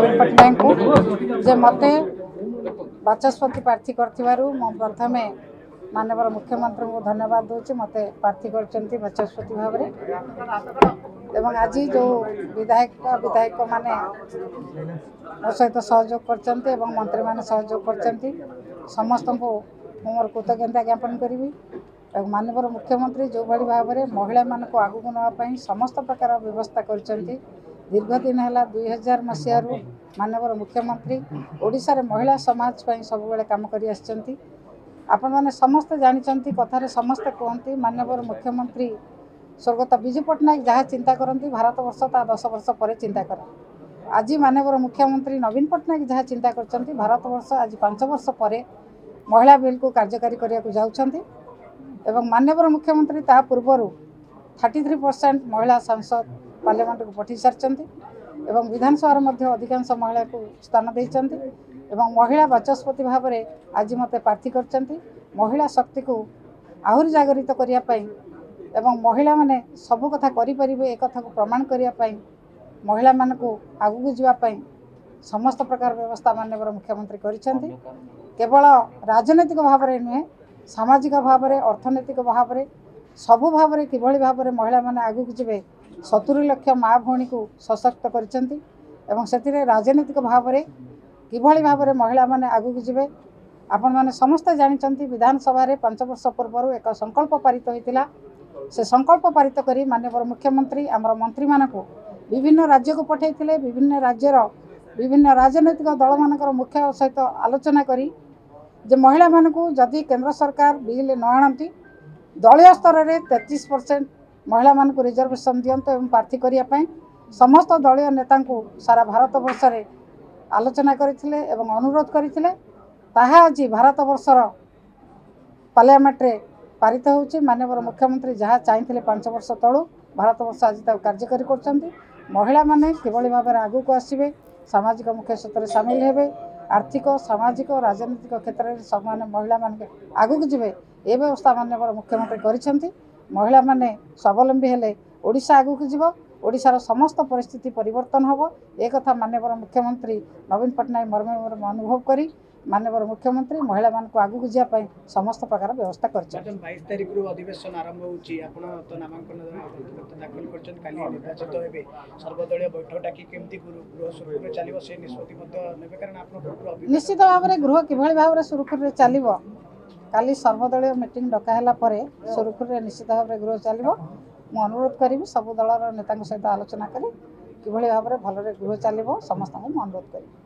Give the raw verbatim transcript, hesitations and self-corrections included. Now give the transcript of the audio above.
नवीन पटनायक को मत वाचस्पति प्रार्थी कर प्रथम मानवर मुख्यमंत्री को धन्यवाद दूसरी मत प्रार्थी करचस्पति भाव में आज जो विधायक विधायक मैंने मो सहित सहयोग कर मंत्री मैंने सहयोग कर समस्त को मोर कृतज्ञता ज्ञापन करी। मानवर मुख्यमंत्री जो भाई भाव में महिला मान को आगू नापी समस्त प्रकार व्यवस्था कर दीर्घ दिन है दुई हजार मसीह रु मानवर मुख्यमंत्री ओडिशा रे महिला समाज पर सब बेले काम करी आछंती। आपण माने समस्त जानिचंती कथारे समस्त कहती मानवर मुख्यमंत्री स्वर्गत बिजू पटनायक जहाँ चिंता करती भारत वर्ष ता दस वर्ष पर चिंता कर आज मानवर मुख्यमंत्री नवीन पटनायक जहाँ चिंता करचंती भारत वर्ष आज पांच वर्ष पर महिला बिल को कार्यकारी करने जाउचंती। एवं मानवर मुख्यमंत्री ता पूर्वर थर्टी थ्री परसेंट महिला सांसद पार्लियामेंट को पठी सारी एवं विधानसभा मध्य अधिकांश महिला को स्थान देती एवं महिला वाचस्पति भाव में आज मत प्रार्थी कर महिला शक्ति को आहरी जागरित करने एवं महिला मैंने सब कथा करें एक को प्रमाण करने महिला मान को आगू जावाई समस्त प्रकार व्यवस्था माननीय मुख्यमंत्री करवल राजनैतिक भाव में नुहे सामाजिक भाव में अर्थनैतिक भाव में सबू भाव में किभली भाव में महिला मैंने आगू जाए सत्तरी लक्ष माँ भौणी को सशक्त कर राजनीतिक भाव में किभली भाव में महिला मैंने आगू जाए। आपण मैंने समस्ते जानी विधानसभा पांच वर्ष पूर्व एक संकल्प पारित होता से संकल्प पारित कर माननीय मुख्यमंत्री आमर मंत्री मान को विभिन्न राज्य को पठाई थे विभिन्न राज्यर विभिन्न राजनैतिक दल मानकर मुख्य सहित आलोचना करी जे महिला मानक जदि केन्द्र सरकार बिल न आणती दलय स्तर में तैंतीस परसेंट महिला मान को रिजर्वेशन दियंत एवं प्रार्थी करने समस्त दलय नेता को सारा भारत वर्ष रे आलोचना करथिले एवं अनुरोध करथिले ताहा आज भारत वर्षर पार्लियामेंट रे पारित होउछि। माननीय मुख्यमंत्री जहाँ चाहिए पांच वर्ष तलू भारत वर्ष आज तक कार्यकारी करछंती। महिला माने केवल भाव में आगू को आसबे सामाजिक मुख्य क्षेत्र में सामिल हेबे आर्थिक सामाजिक राजनीतिक क्षेत्र में सब माने महिला मान आगू जाए ये व्यवस्था माननीय मुख्यमंत्री करछंती। महिला माने स्वावलंबी हेले ओडिशा आगू को जीव ओडिशार समस्त परिस्थिति परिवर्तन होबो ए कथा माननीय मुख्यमंत्री नवीन पटनायक मर्मे मर्मे अनुभव करी माननीय मुख्यमंत्री महिला मान को आगू जाए पई समस्त प्रकार व्यवस्था करछन। बाईस तारीख रु अधिवेशन आरंभ होउची आपण तो नामांकन दाखिल करछन काली निर्वाचित हेबे सर्वदलीय बैठक डाकी केमती गृह सुरक्षित चलिबो से निष्पत्ति मध्य नेबे कारण आपण निश्चित भाव में गृह किभली भाव में सुरक्षित चलिबो काली सर्वदलीय मीटिंग डकाहला सुरखुरी निश्चित भाव में गृह चलो मु अनुरोध करी सब दलर नेता सहित आलोचना करी किभली भाव में भलरे गृह चलो समस्त अनुरोध करी।